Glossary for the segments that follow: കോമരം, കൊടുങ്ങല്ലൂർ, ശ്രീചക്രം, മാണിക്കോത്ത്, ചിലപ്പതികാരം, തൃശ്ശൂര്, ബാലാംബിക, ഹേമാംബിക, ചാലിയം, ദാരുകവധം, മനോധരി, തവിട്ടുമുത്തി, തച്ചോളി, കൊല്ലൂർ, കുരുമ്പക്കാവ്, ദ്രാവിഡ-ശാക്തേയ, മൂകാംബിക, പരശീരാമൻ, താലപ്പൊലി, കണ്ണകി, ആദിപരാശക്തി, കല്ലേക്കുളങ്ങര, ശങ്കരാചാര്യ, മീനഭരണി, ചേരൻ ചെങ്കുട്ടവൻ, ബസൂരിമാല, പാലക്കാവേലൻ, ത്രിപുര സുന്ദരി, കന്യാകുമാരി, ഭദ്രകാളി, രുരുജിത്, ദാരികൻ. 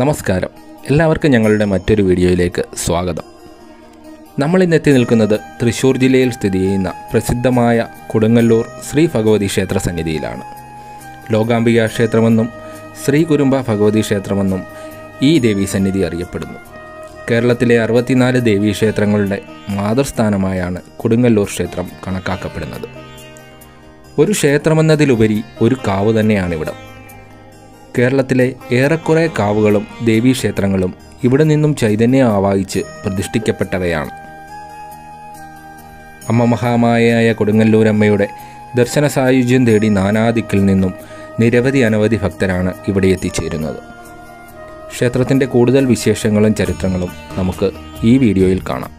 നമസ്കാരം, എല്ലാവർക്കും ഞങ്ങളുടെ മറ്റൊരു വീഡിയോയിലേക്ക് സ്വാഗതം. നമ്മളിന്നെത്തി നിൽക്കുന്നത് തൃശ്ശൂർ ജില്ലയിൽ സ്ഥിതി ചെയ്യുന്ന പ്രസിദ്ധമായ കൊടുങ്ങല്ലൂർ ശ്രീ ഭഗവതി ക്ഷേത്ര സന്നിധിയിലാണ്. ലോകാംബിക ക്ഷേത്രമെന്നും ശ്രീ കുരുമ്പ ഭഗവതി ക്ഷേത്രമെന്നും ഈ ദേവീസന്നിധി അറിയപ്പെടുന്നു. കേരളത്തിലെ 64 ദേവീക്ഷേത്രങ്ങളുടെ മാതൃസ്ഥാനമായാണ് കൊടുങ്ങല്ലൂർ ക്ഷേത്രം കണക്കാക്കപ്പെടുന്നത്. ഒരു ക്ഷേത്രമെന്നതിലുപരി ഒരു കാവ് തന്നെയാണിവിടം. കേരളത്തിലെ ഏറെക്കുറെ കാവുകളും ദേവീക്ഷേത്രങ്ങളും ഇവിടെ നിന്നും ചൈതന്യം ആവാഹിച്ച് പ്രതിഷ്ഠിക്കപ്പെട്ടവയാണ്. അമ്മ മഹാമായയായ കൊടുങ്ങല്ലൂരമ്മയുടെ ദർശന സായുജ്യം തേടി നാനാദിക്കിൽ നിന്നും അനവധി ഭക്തരാണ് ഇവിടെ എത്തിച്ചേരുന്നത്. ക്ഷേത്രത്തിൻ്റെ കൂടുതൽ വിശേഷങ്ങളും ചരിത്രങ്ങളും നമുക്ക് ഈ വീഡിയോയിൽ കാണാം.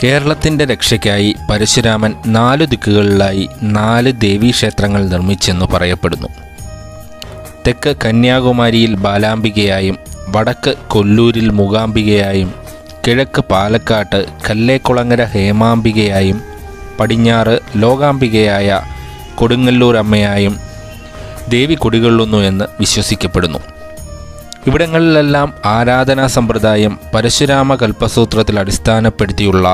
കേരളത്തിൻ്റെ രക്ഷയ്ക്കായി പരശുരാമൻ 4 ദിക്കുകളിലായി 4 ദേവീക്ഷേത്രങ്ങൾ നിർമ്മിച്ചെന്ന് പറയപ്പെടുന്നു. തെക്ക് കന്യാകുമാരിയിൽ ബാലാംബികയായും വടക്ക് കൊല്ലൂരിൽ മൂകാംബികയായും കിഴക്ക് പാലക്കാട്ട് കല്ലേക്കുളങ്ങര ഹേമാംബികയായും പടിഞ്ഞാറ് ലോകാംബികയായ കൊടുങ്ങല്ലൂർ അമ്മയായും ദേവി കുടികൊള്ളുന്നു എന്ന് വിശ്വസിക്കപ്പെടുന്നു. ഇവിടങ്ങളിലെല്ലാം ആരാധനാ സമ്പ്രദായം പരശുരാമ കൽപ്പസൂത്രത്തിൽ അടിസ്ഥാനപ്പെടുത്തിയുള്ള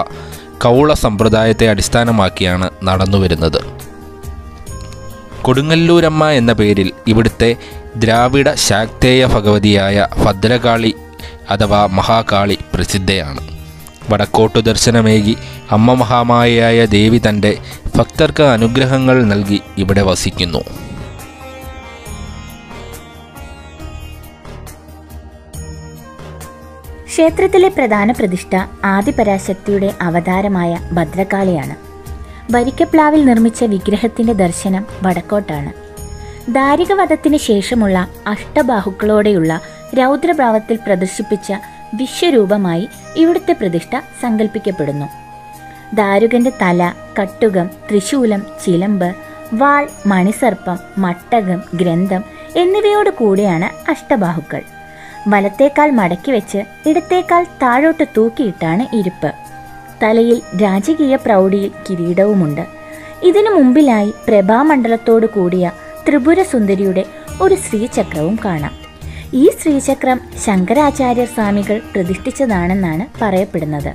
കൗള സമ്പ്രദായത്തെ അടിസ്ഥാനമാക്കിയാണ് നടന്നുവരുന്നത്. കൊടുങ്ങല്ലൂരമ്മ എന്ന പേരിൽ ഇവിടുത്തെ ദ്രാവിഡ ശാക്തേയ ഭഗവതിയായ ഭദ്രകാളി അഥവാ മഹാകാളി പ്രസിദ്ധയാണ്. വടക്കോട്ടു ദർശനമേകി അമ്മ മഹാമായയായ ദേവി തൻ്റെ ഭക്തർക്ക് അനുഗ്രഹങ്ങൾ നൽകി ഇവിടെ വസിക്കുന്നു. ക്ഷേത്രത്തിലെ പ്രധാന പ്രതിഷ്ഠ ആദിപരാശക്തിയുടെ അവതാരമായ ബദ്രകാളിയാണ്. വരിക്കപ്ലാവിൽ നിർമ്മിച്ച വിഗ്രഹത്തിൻ്റെ ദർശനം വടക്കോട്ടാണ്. ദാരികവധത്തിന് ശേഷമുള്ള അഷ്ടബാഹുക്കളോടെയുള്ള രൗദ്രഭാവത്തിൽ പ്രദർശിപ്പിച്ച വിശ്വരൂപമായി ഇവിടുത്തെ പ്രതിഷ്ഠ സങ്കല്പിക്കപ്പെടുന്നു. ദാരുകൻ്റെ തല, കട്ടുകം, ത്രിശൂലം, ചിലമ്പ്, വാൾ, മണിസർപ്പം, മട്ടകം, ഗ്രന്ഥം എന്നിവയോട് കൂടിയാണ് അഷ്ടബാഹുക്കൾ. വലത്തേക്കാൾ മടക്കി വെച്ച് ഇടത്തേക്കാൾ താഴോട്ട് തൂക്കിയിട്ടാണ് ഇരിപ്പ്. തലയിൽ രാജകീയ പ്രൗഢിയിൽ കിരീടവുമുണ്ട്. ഇതിനു മുമ്പിലായി പ്രഭാമണ്ഡലത്തോടു കൂടിയ ത്രിപുര സുന്ദരിയുടെ ഒരു ശ്രീചക്രവും കാണാം. ഈ ശ്രീചക്രം ശങ്കരാചാര്യ സ്വാമികൾ പ്രതിഷ്ഠിച്ചതാണെന്നാണ് പറയപ്പെടുന്നത്.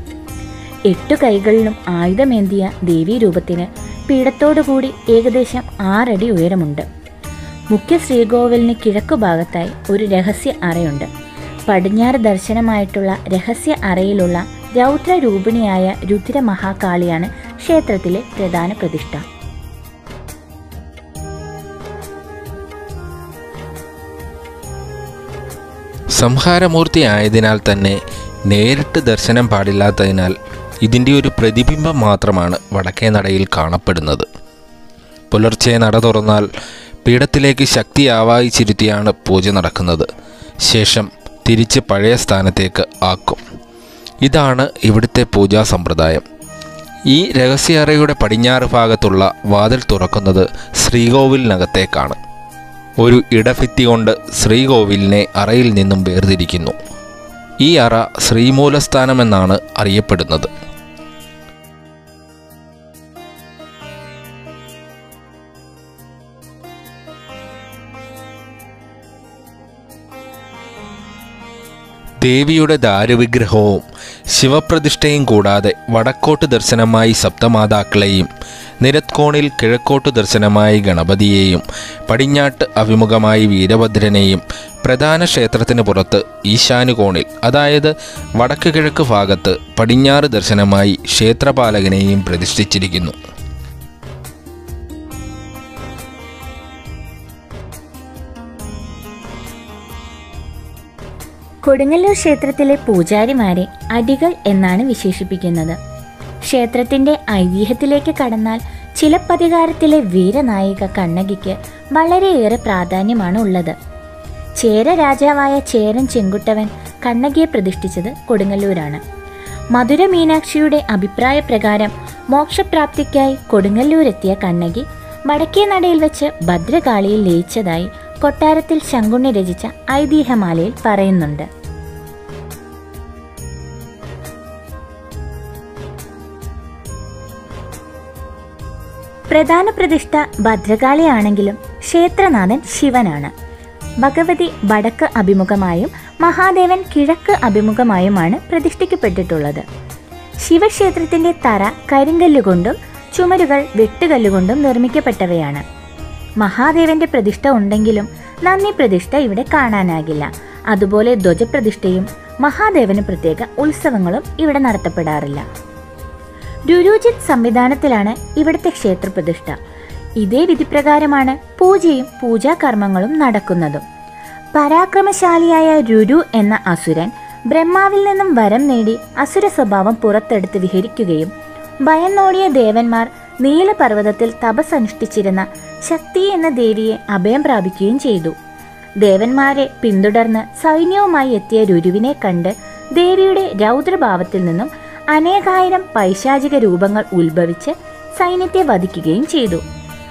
8 കൈകളിലും ആയുധമേന്തിയ ദേവീരൂപത്തിന് പീഠത്തോടുകൂടി ഏകദേശം 6 അടി ഉയരമുണ്ട്. മുഖ്യ ശ്രീകോവിലിന് കിഴക്കുഭാഗത്തായി ഒരു രഹസ്യ അറയുണ്ട്. പടിഞ്ഞാറ് ദർശനമായിട്ടുള്ള രഹസ്യ അറയിലുള്ള രൗദ്രരൂപിണിയായ രുദ്രമഹാകാളിയാണ് ക്ഷേത്രത്തിലെ പ്രധാന പ്രതിഷ്ഠ. സംഹാരമൂർത്തി ആയതിനാൽ തന്നെ നേരിട്ട് ദർശനം പാടില്ലാത്തതിനാൽ ഇതിൻ്റെ ഒരു പ്രതിബിംബം മാത്രമാണ് വടക്കേ നടയിൽ കാണപ്പെടുന്നത്. പുലർച്ചെ നട തുറന്നാൽ പീഠത്തിലേക്ക് ശക്തി ആവാഹിച്ചിരുത്തിയാണ് പൂജ നടക്കുന്നത്. ശേഷം തിരിച്ച് പഴയ സ്ഥാനത്തേക്ക് ആക്കും. ഇതാണ് ഇവിടുത്തെ പൂജാ സമ്പ്രദായം. ഈ രഹസ്യാറയുടെ പടിഞ്ഞാറ് ഭാഗത്തുള്ള വാതിൽ തുറക്കുന്നത് ശ്രീകോവിലിനകത്തേക്കാണ്. ഒരു ഇടഭിത്തി കൊണ്ട് ശ്രീകോവിലിനെ അറയിൽ നിന്നും വേർതിരിക്കുന്നു. ഈ അറ ശ്രീമൂലസ്ഥാനമെന്നാണ് അറിയപ്പെടുന്നത്. ദേവിയുടെ ദാരുവിഗ്രഹവും ശിവപ്രതിഷ്ഠയും കൂടാതെ വടക്കോട്ട് ദർശനമായി സപ്തമാതാക്കളെയും നിരത്കോണിൽ കിഴക്കോട്ട് ദർശനമായി ഗണപതിയെയും പടിഞ്ഞാട്ട് അഭിമുഖമായി വീരഭദ്രനെയും പ്രധാന ക്ഷേത്രത്തിന് പുറത്ത് ഈശാനുകോണിൽ, അതായത് വടക്ക് കിഴക്ക് ഭാഗത്ത് പടിഞ്ഞാറ് ദർശനമായി ക്ഷേത്രപാലകനെയും പ്രതിഷ്ഠിച്ചിരിക്കുന്നു. കൊടുങ്ങല്ലൂർ ക്ഷേത്രത്തിലെ പൂജാരിമാരെ അടികൾ എന്നാണ് വിശേഷിപ്പിക്കുന്നത്. ക്ഷേത്രത്തിൻ്റെ ഐതിഹ്യത്തിലേക്ക് കടന്നാൽ ചിലപ്പതികാരത്തിലെ വീരനായിക കണ്ണകിക്ക് വളരെയേറെ പ്രാധാന്യമാണ് ഉള്ളത്. ചേര രാജാവായ ചേരൻ ചെങ്കുട്ടവൻ കണ്ണകിയെ പ്രതിഷ്ഠിച്ചത് കൊടുങ്ങല്ലൂരാണ്. മധുര മീനാക്ഷിയുടെ അഭിപ്രായ പ്രകാരം മോക്ഷപ്രാപ്തിക്കായി കൊടുങ്ങല്ലൂരെത്തിയ കണ്ണകി വടക്കേ നടയിൽ വെച്ച് ഭദ്രകാളിയിൽ ലയിച്ചതായി കൊട്ടാരത്തിൽ ശങ്കുണ്ണി രചിച്ച ഐതിഹ്യമാലയിൽ പറയുന്നുണ്ട്. പ്രധാന പ്രതിഷ്ഠ ഭദ്രകാളിയാണെങ്കിലും ക്ഷേത്രനാഥൻ ശിവനാണ്. ഭഗവതി വടക്ക് അഭിമുഖമായും മഹാദേവൻ കിഴക്ക് അഭിമുഖമായുമാണ് പ്രതിഷ്ഠിക്കപ്പെട്ടിട്ടുള്ളത്. ശിവക്ഷേത്രത്തിൻ്റെ തറ കരിങ്കല്ലുകൊണ്ടും ചുമരുകൾ വെട്ടുകല്ലുകൊണ്ടും നിർമ്മിക്കപ്പെട്ടവയാണ്. മഹാദേവന്റെ പ്രതിഷ്ഠ ഉണ്ടെങ്കിലും നന്ദി പ്രതിഷ്ഠ ഇവിടെ കാണാനാകില്ല. അതുപോലെ ധ്വജപ്രതിഷ്ഠയും മഹാദേവന് പ്രത്യേക ഉത്സവങ്ങളും ഇവിടെ നടത്തപ്പെടാറില്ല. രുരുജിത് സംവിധാനത്തിലാണ് ഇവിടുത്തെ ക്ഷേത്രപ്രതിഷ്ഠ. ഇതേ വിധിപ്രകാരമാണ് പൂജയും പൂജാകർമ്മങ്ങളും നടക്കുന്നതും. പരാക്രമശാലിയായ രുരു എന്ന അസുരൻ ബ്രഹ്മാവിൽ നിന്നും വരം നേടി അസുര സ്വഭാവം പുറത്തെടുത്ത് വിഹരിക്കുകയും ഭയന്നോടിയ ദേവന്മാർ നീല പർവതത്തിൽ തപസനുഷ്ഠിച്ചിരുന്ന ശക്തി എന്ന ദേവിയെ അഭയം പ്രാപിക്കുകയും ചെയ്തു. ദേവന്മാരെ പിന്തുടർന്ന് സൈന്യവുമായി എത്തിയ രുരുവിനെ കണ്ട് ദേവിയുടെ രൗദ്രഭാവത്തിൽ നിന്നും അനേകായിരം പൈശാചിക രൂപങ്ങൾ ഉത്ഭവിച്ച് സൈന്യത്തെ വധിക്കുകയും ചെയ്തു.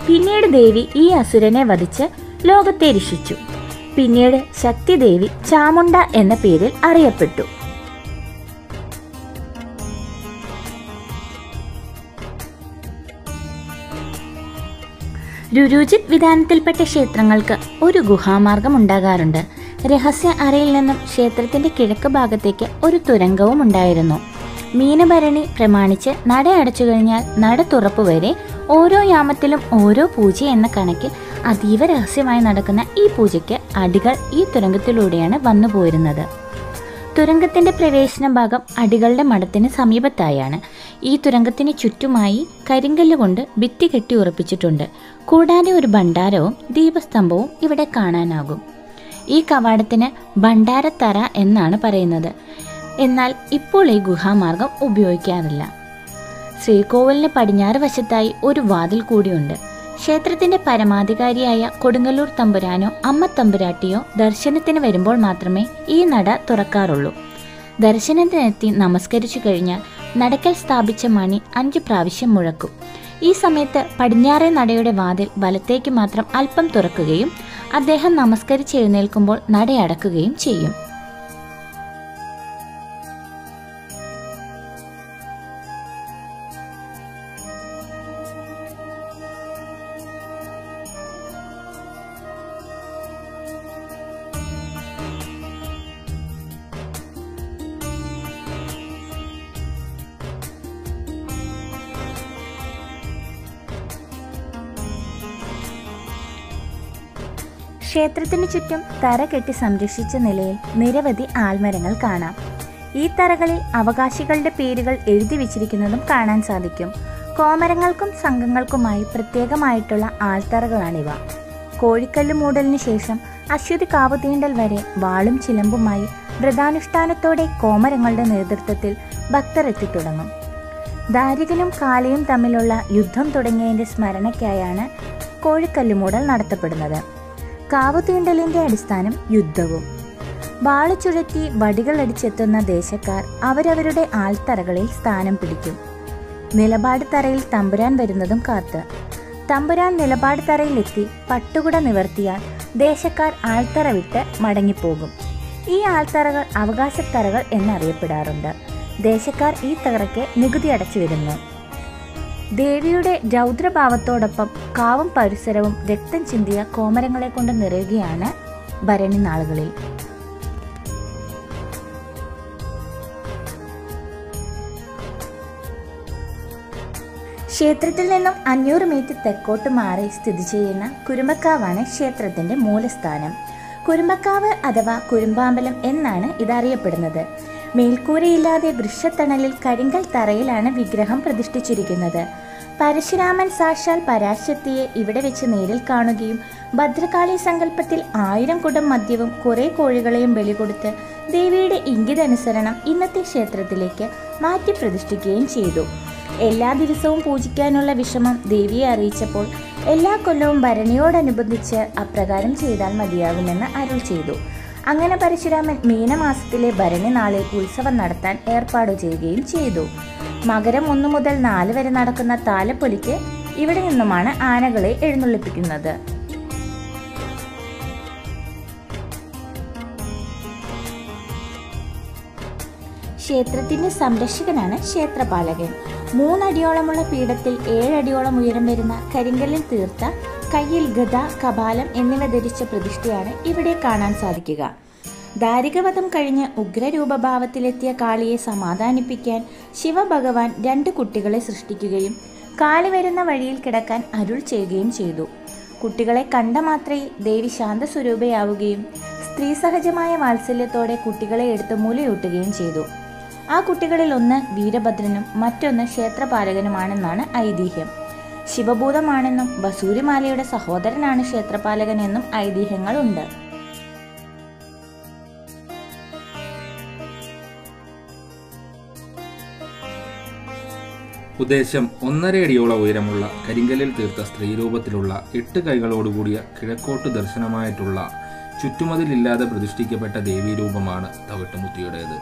പിന്നീട് ദേവി ഈ അസുരനെ വധിച്ച് ലോകത്തെ രക്ഷിച്ചു. പിന്നീട് ശക്തിദേവി ചാമുണ്ട എന്ന പേരിൽ അറിയപ്പെട്ടു. രുരുജിത് വിധാനത്തിൽപ്പെട്ട ക്ഷേത്രങ്ങൾക്ക് ഒരു ഗുഹാമാർഗം ഉണ്ടാകാറുണ്ട്. രഹസ്യ അറയിൽ നിന്നും ക്ഷേത്രത്തിൻ്റെ കിഴക്ക് ഭാഗത്തേക്ക് ഒരു തുരങ്കവും ഉണ്ടായിരുന്നു. മീനഭരണി പ്രമാണിച്ച് നട അടച്ചു കഴിഞ്ഞാൽ നട തുറപ്പ് വരെ ഓരോ യാമത്തിലും ഓരോ പൂജ എന്ന കണക്കിൽ അതീവ രഹസ്യമായി നടക്കുന്ന ഈ പൂജയ്ക്ക് അടികൾ ഈ തുരങ്കത്തിലൂടെയാണ് വന്നു പോയിരുന്നത്. തുരങ്കത്തിൻ്റെ പ്രവേശന ഭാഗം അടികളുടെ മഠത്തിന് സമീപത്തായാണ്. ഈ തുരങ്കത്തിന് ചുറ്റുമായി കരിങ്കല്ലുകൊണ്ട് ഭിത്തി കെട്ടി ഉറപ്പിച്ചിട്ടുണ്ട്. കൂടാതെ ഒരു ഭണ്ഡാരവും ദീപസ്തംഭവും ഇവിടെ കാണാനാകും. ഈ കവാടത്തിന് ഭണ്ഡാരത്തറ എന്നാണ് പറയുന്നത്. എന്നാൽ ഇപ്പോൾ ഈ ഗുഹാമാർഗം ഉപയോഗിക്കാറില്ല. ശ്രീകോവിലിന് പടിഞ്ഞാറ് വശത്തായി ഒരു വാതിൽ കൂടിയുണ്ട്. ക്ഷേത്രത്തിൻ്റെ പരമാധികാരിയായ കൊടുങ്ങല്ലൂർ തമ്പുരാനോ അമ്മ തമ്പുരാട്ടിയോ ദർശനത്തിന് വരുമ്പോൾ മാത്രമേ ഈ നട തുറക്കാറുള്ളൂ. ദർശനത്തിനെത്തി നമസ്കരിച്ചു കഴിഞ്ഞാൽ നടക്കൽ സ്ഥാപിച്ച മണി 5 പ്രാവശ്യം മുഴക്കും. ഈ സമയത്ത് പടിഞ്ഞാറേ നടയുടെ വാതിൽ വലത്തേക്ക് മാത്രം അല്പം തുറക്കുകയും അദ്ദേഹം നമസ്കരിച്ചെഴുന്നേൽക്കുമ്പോൾ നടയടക്കുകയും ചെയ്യും. ക്ഷേത്രത്തിന് ചുറ്റും തറ കെട്ടി സംരക്ഷിച്ച നിലയിൽ നിരവധി ആൽമരങ്ങൾ കാണാം. ഈ തറകളിൽ അവകാശികളുടെ പേരുകൾ എഴുതി വച്ചിരിക്കുന്നതും കാണാൻ സാധിക്കും. കോമരങ്ങൾക്കും സംഘങ്ങൾക്കുമായി പ്രത്യേകമായിട്ടുള്ള ആൽത്തറകളാണിവ. കോഴിക്കല്ല് മൂടലിന് ശേഷം അശ്വതി കാവുതീണ്ടൽ വരെ വാളും ചിലമ്പുമായി വ്രതാനുഷ്ഠാനത്തോടെ കോമരങ്ങളുടെ നേതൃത്വത്തിൽ ഭക്തർ എത്തിത്തുടങ്ങും. ദാരികനും കാളിയും തമ്മിലുള്ള യുദ്ധം തുടങ്ങിയതിൻ്റെ സ്മരണയ്ക്കായാണ് കോഴിക്കല്ലുമൂടൽ നടത്തപ്പെടുന്നത്. കാവുതീണ്ടലിൻ്റെ അടിസ്ഥാനം യുദ്ധവും. വാളു ചുഴറ്റി വടികൾ അടിച്ചെത്തുന്ന ദേശക്കാർ അവരവരുടെ ആൽത്തറകളിൽ സ്ഥാനം പിടിക്കും. നിലപാട് തറയിൽ തമ്പുരാൻ വരുന്നതും കാത്ത്. തമ്പുരാൻ നിലപാട് തറയിലെത്തി പട്ടുകുട നിവർത്തിയാൽ ദേശക്കാർ ആൽത്തറ വിട്ട് മടങ്ങിപ്പോകും. ഈ ആൽത്തറകൾ അവകാശത്തറകൾ എന്നറിയപ്പെടാറുണ്ട്. ദേശക്കാർ ഈ തറയ്ക്ക് നികുതി അടച്ചു വരുന്നു. ദേവിയുടെ രൗദ്രഭാവത്തോടൊപ്പം കാവും പരിസരവും രക്തം ചിന്തിയ കോമരങ്ങളെ കൊണ്ട് നിറയുകയാണ് ഭരണി നാളുകളിൽ. ക്ഷേത്രത്തിൽ നിന്നും 500 മീറ്റർ തെക്കോട്ട് മാറി സ്ഥിതി ചെയ്യുന്ന കുരുമ്പക്കാവാണ് ക്ഷേത്രത്തിന്റെ മൂലസ്ഥാനം. കുരുമ്പക്കാവ് അഥവാ കുരുമ്പാമ്പലം എന്നാണ് ഇതറിയപ്പെടുന്നത്. മേൽക്കൂരയില്ലാതെ വൃക്ഷത്തണലിൽ കരിങ്കൽ തറയിലാണ് വിഗ്രഹം പ്രതിഷ്ഠിച്ചിരിക്കുന്നത്. പരശീരാമൻ സാക്ഷാൽ പരാശക്തിയെ ഇവിടെ വെച്ച് നേരിൽ കാണുകയും ഭദ്രകാളി സങ്കല്പത്തിൽ 1000 കുടം മദ്യവും കുറേ കോഴികളെയും ബലികൊടുത്ത് ദേവിയുടെ ഇംഗിതനുസരണം ഇന്നത്തെ ക്ഷേത്രത്തിലേക്ക് മാറ്റി പ്രതിഷ്ഠിക്കുകയും ചെയ്തു. എല്ലാ ദിവസവും പൂജിക്കാനുള്ള വിഷമം ദേവിയെ അറിയിച്ചപ്പോൾ എല്ലാ കൊല്ലവും ഭരണിയോടനുബന്ധിച്ച് അപ്രകാരം ചെയ്താൽ മതിയാകുമെന്ന് അരുൾ ചെയ്തു. അങ്ങനെ പരശുരാമൻ മീനമാസത്തിലെ ഭരണി നാളിൽ ഉത്സവം നടത്താൻ ഏർപ്പാട് ചെയ്യുകയും ചെയ്തു. മകരം 1 മുതൽ 4 വരെ നടക്കുന്ന താലപ്പൊലിക്ക് ഇവിടെ നിന്നുമാണ് ആനകളെ എഴുന്നള്ളിപ്പിക്കുന്നത്. ക്ഷേത്രത്തിന്റെ സംരക്ഷകനാണ് ക്ഷേത്രപാലകൻ. 3 അടിയോളമുള്ള പീഠത്തിൽ 7 അടിയോളം ഉയരം വരുന്ന കരിങ്കല്ലിൽ തീർത്ത, കയ്യിൽ ഗദ, കപാലം എന്നിവ ധരിച്ച പ്രതിഷ്ഠയാണ് ഇവിടെ കാണാൻ സാധിക്കുക. ദാരികവധം കഴിഞ്ഞ് ഉഗ്രരൂപഭാവത്തിലെത്തിയ കാളിയെ സമാധാനിപ്പിക്കാൻ ശിവഭഗവാൻ 2 കുട്ടികളെ സൃഷ്ടിക്കുകയും കാളി വരുന്ന വഴിയിൽ കിടക്കാൻ അരുൾ ചെയ്യുകയും ചെയ്തു. കുട്ടികളെ കണ്ട മാത്രയിൽ ദേവി ശാന്തസ്വരൂപയാവുകയും സ്ത്രീ സഹജമായ വാത്സല്യത്തോടെ കുട്ടികളെ എടുത്ത് മൂലയൂട്ടുകയും ചെയ്തു. ആ കുട്ടികളിൽ 1 വീരഭദ്രനും മറ്റൊന്ന് ക്ഷേത്രപാലകനുമാണെന്നാണ് ഐതിഹ്യം. ശിവഭൂതമാണെന്നും ബസൂരിമാലയുടെ സഹോദരനാണ് ക്ഷേത്രപാലകൻ എന്നും ഐതിഹ്യങ്ങളുണ്ട്. ഉദ്ദേശം 1.5 അടിയോളം ഉയരമുള്ള കരിങ്കലിൽ തീർത്ത സ്ത്രീരൂപത്തിലുള്ള 8 കൈകളോടുകൂടിയ കിഴക്കോട്ട് ദർശനമായിട്ടുള്ള ചുറ്റുമതിലില്ലാതെ പ്രതിഷ്ഠിക്കപ്പെട്ട ദേവീരൂപമാണ് തവിട്ടുമുത്തിയുടേത്.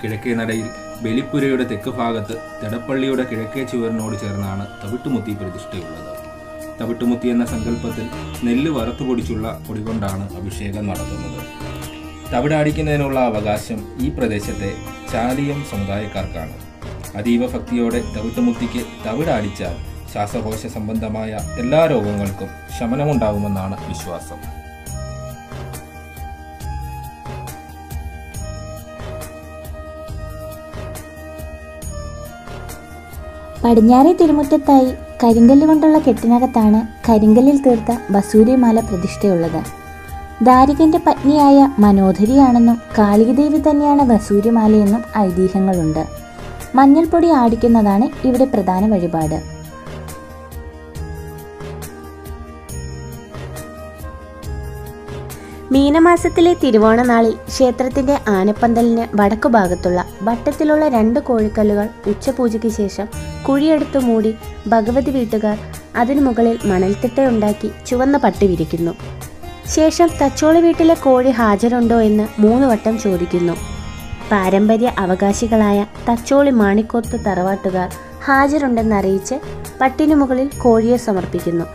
കിഴക്കേ നടയിൽ ബലിപ്പുരയുടെ തെക്ക് ഭാഗത്ത് തെടപ്പള്ളിയുടെ കിഴക്കേ ചുവരിനോട് ചേർന്നാണ് തവിട്ടുമുത്തി പ്രതിഷ്ഠയുള്ളത്. തവിട്ടുമുത്തി എന്ന സങ്കല്പത്തിൽ നെല്ല് വറുത്തുപൊടിച്ചുള്ള പൊടി കൊണ്ടാണ് അഭിഷേകം നടത്തുന്നത്. തവിടാടിക്കുന്നതിനുള്ള അവകാശം ഈ പ്രദേശത്തെ ചാലിയം സമുദായക്കാർക്കാണ്. അതീവ ഭക്തിയോടെ തവിട്ടുമുത്തിക്ക് തവിടാടിച്ചാൽ ശ്വാസകോശ സംബന്ധമായ എല്ലാ രോഗങ്ങൾക്കും ശമനമുണ്ടാകുമെന്നാണ് വിശ്വാസം. പടിഞ്ഞാറേ തിരുമുറ്റത്തായി കരിങ്കല്ല് കൊണ്ടുള്ള കെട്ടിനകത്താണ് കരിങ്കല്ലിൽ തീർത്ത ബസൂരിമാല പ്രതിഷ്ഠയുള്ളത്. ദാരികന്റെ പത്നിയായ മനോധരിയാണെന്നും കാളിദേവി തന്നെയാണ് ബസൂരിമാലയെന്നും ഐതിഹ്യങ്ങളുണ്ട്. മഞ്ഞൾപ്പൊടി ആടിക്കുന്നതാണ് ഇവിടെ പ്രധാന വഴിപാട്. മീനമാസത്തിലെ തിരുവണനാളിൽ ക്ഷേത്രത്തിന്റെ ആനപ്പന്തലിന് വടക്കുഭാഗത്തുള്ള വട്ടത്തിലുള്ള 2 കോഴിക്കല്ലുകൾ ഉച്ചപൂജയ്ക്ക് ശേഷം കുഴിയെടുത്തു മൂടി ഭഗവതി വീട്ടുകാർ അതിനു മുകളിൽ മണൽത്തിട്ടയുണ്ടാക്കി ചുവന്ന പട്ട് വിരിക്കുന്നു. ശേഷം തച്ചോളി വീട്ടിലെ കോഴി ഹാജരുണ്ടോ എന്ന് 3 വട്ടം ചോദിക്കുന്നു. പാരമ്പര്യ അവകാശികളായ തച്ചോളി മാണിക്കോത്ത് തറവാട്ടുകാർ ഹാജരുണ്ടെന്നറിയിച്ച് പട്ടിനു മുകളിൽ കോഴിയെ സമർപ്പിക്കുന്നു.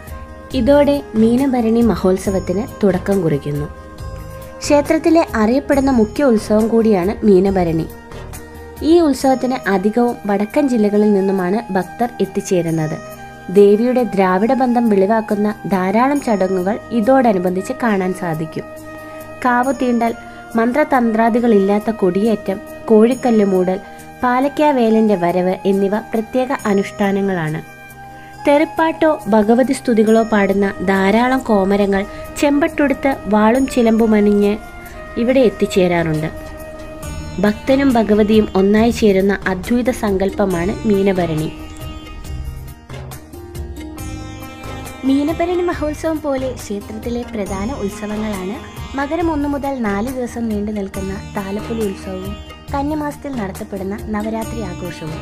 ഇതോടെ മീനഭരണി മഹോത്സവത്തിന് തുടക്കം കുറിക്കുന്നു. ക്ഷേത്രത്തിലെ അറിയപ്പെടുന്ന മുഖ്യ ഉത്സവം കൂടിയാണ് മീനഭരണി. ഈ ഉത്സവത്തിന് അധികവും വടക്കൻ ജില്ലകളിൽ നിന്നുമാണ് ഭക്തർ എത്തിച്ചേരുന്നത്. ദേവിയുടെ ദ്രാവിഡ ബന്ധം വെളിവാക്കുന്ന ധാരാളം ചടങ്ങുകൾ ഇതോടനുബന്ധിച്ച് കാണാൻ സാധിക്കും. കാവുതീണ്ടൽ, മന്ത്രതന്ത്രാദികളില്ലാത്ത കൊടിയേറ്റം, കോഴിക്കല്ല് മൂടൽ, പാലക്കാവേലന്റെ വരവ് എന്നിവ പ്രത്യേക അനുഷ്ഠാനങ്ങളാണ്. തെറിപ്പാട്ടോ ഭഗവതി സ്തുതികളോ പാടുന്ന ധാരാളം കോമരങ്ങൾ ചെമ്പട്ടുടുത്ത് വാളും ചിലമ്പുമണിഞ്ഞ് ഇവിടെ എത്തിച്ചേരാറുണ്ട്. ഭക്തനും ഭഗവതിയും ഒന്നായി ചേരുന്ന അദ്വൈത സങ്കല്പമാണ് മീനഭരണി. മീനഭരണി മഹോത്സവം പോലെ ക്ഷേത്രത്തിലെ പ്രധാന ഉത്സവങ്ങളാണ് മകരം 1 മുതൽ 4 ദിവസം നീണ്ടു നിൽക്കുന്ന താലപ്പൊലി ഉത്സവവും കന്നിമാസത്തിൽ നടത്തപ്പെടുന്ന നവരാത്രി ആഘോഷവും.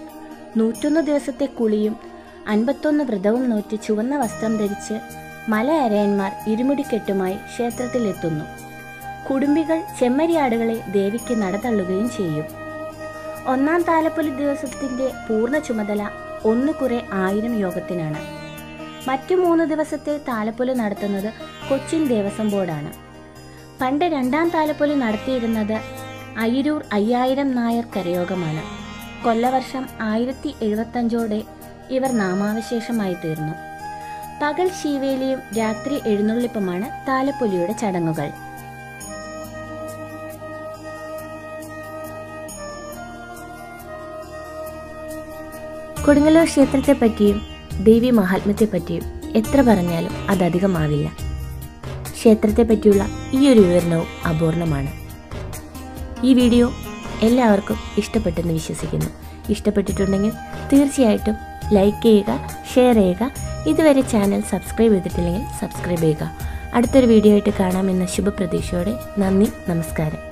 101 ദിവസത്തെ കുളിയും 51 വ്രതവും നോറ്റ് ചുവന്ന വസ്ത്രം ധരിച്ച് മലയരയന്മാർ ഇരുമുടിക്കെട്ടുമായി ക്ഷേത്രത്തിലെത്തുന്നു. കുടുംബികൾ ചെമ്മരിയാടുകളെ ദേവിക്ക് നടതള്ളുകയും ചെയ്യും. 1-ാം താലപ്പൊലി ദിവസത്തിന്റെ പൂർണ്ണ ചുമതല 1 x 1000 യോഗത്തിനാണ്. മറ്റു 3 ദിവസത്തെ താലപ്പൊലി നടത്തുന്നത് കൊച്ചിൻ ദേവസ്വം ബോർഡാണ്. പണ്ട് 2-ാം താലപ്പൊലി നടത്തിയിരുന്നത് അയിരൂർ 5000 നായർ കരയോഗമാണ്. കൊല്ലവർഷം 1075-ഓടെ ഇവർ നാമാവശേഷമായി തീർന്നു. പകൽ ശീവേലിയും രാത്രി എഴുന്നള്ളിപ്പുമാണ് താലപ്പൊലിയുടെ ചടങ്ങുകൾ. കൊടുങ്ങല്ലൂർ ക്ഷേത്രത്തെ പറ്റിയും ദേവി മഹാത്മ്യത്തെ പറ്റിയും എത്ര പറഞ്ഞാലും അതധികമാവില്ല. ക്ഷേത്രത്തെ പറ്റിയുള്ള ഈ ഒരു വിവരണവും അപൂർണമാണ്. ഈ വീഡിയോ എല്ലാവർക്കും ഇഷ്ടപ്പെട്ടെന്ന് വിശ്വസിക്കുന്നു. ഇഷ്ടപ്പെട്ടിട്ടുണ്ടെങ്കിൽ തീർച്ചയായിട്ടും ലൈക്ക് ചെയ്യുക, ഷെയർ ചെയ്യുക. ഇതുവരെ ചാനൽ സബ്സ്ക്രൈബ് ചെയ്തിട്ടില്ലെങ്കിൽ സബ്സ്ക്രൈബ് ചെയ്യുക. അടുത്തൊരു വീഡിയോ ആയിട്ട് കാണാമെന്ന ശുഭപ്രതീക്ഷയോടെ നന്ദി, നമസ്കാരം.